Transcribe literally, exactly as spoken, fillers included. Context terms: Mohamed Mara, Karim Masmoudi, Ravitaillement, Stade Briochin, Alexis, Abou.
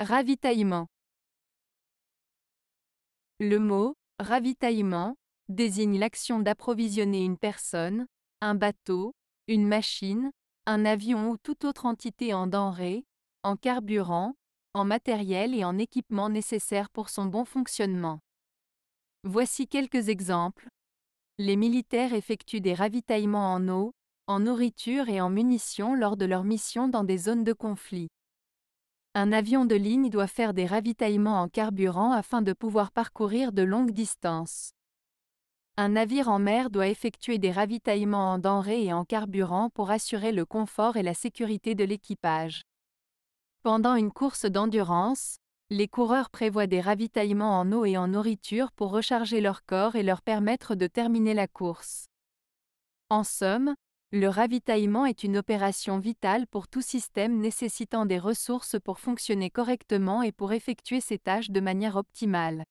Ravitaillement. Le mot « ravitaillement » désigne l'action d'approvisionner une personne, un bateau, une machine, un avion ou toute autre entité en denrées, en carburant, en matériel et en équipement nécessaires pour son bon fonctionnement. Voici quelques exemples. Les militaires effectuent des ravitaillements en eau, en nourriture et en munitions lors de leurs missions dans des zones de conflit. Un avion de ligne doit faire des ravitaillements en carburant afin de pouvoir parcourir de longues distances. Un navire en mer doit effectuer des ravitaillements en denrées et en carburant pour assurer le confort et la sécurité de l'équipage. Pendant une course d'endurance, les coureurs prévoient des ravitaillements en eau et en nourriture pour recharger leur corps et leur permettre de terminer la course. En somme, le ravitaillement est une opération vitale pour tout système nécessitant des ressources pour fonctionner correctement et pour effectuer ses tâches de manière optimale.